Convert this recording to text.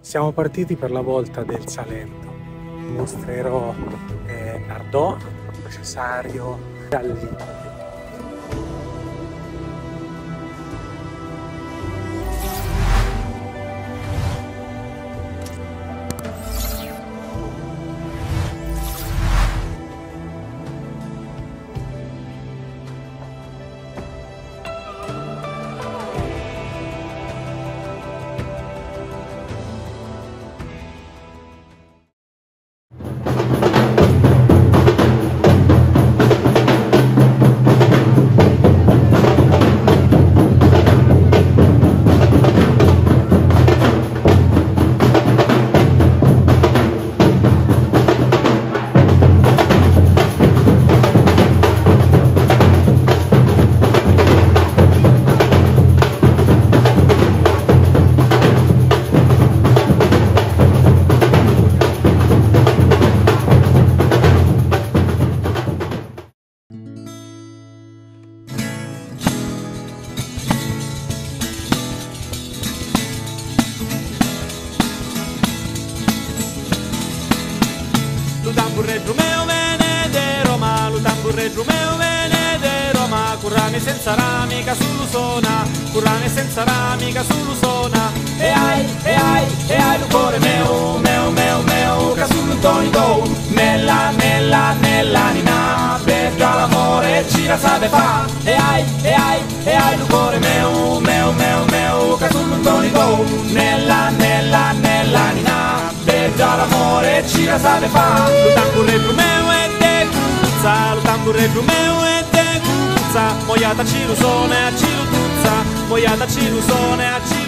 Siamo partiti per la volta del Salento. Vi mostrerò Nardò, Cesario, Gallipoli. Rumeo vene de Roma, l'Udambur Rumeo vene de Roma, currane senza ramica sull'Usona, currane senza ramica sull'Usona. E hai il cuore meo, meo, meo, meo, che sull'Untonico, nell'anima, perché l'amore ci la sape fa. E hai il cuore meo, meo, meo, meo, che sull'Untonico, nell'anima, già l'amore ci la sape fa. Lo tambure Brumeo e te cuzza, lo tambure Brumeo e te cuzza, moiata ci lusone a ci lutuzza, moiata ci lusone a ci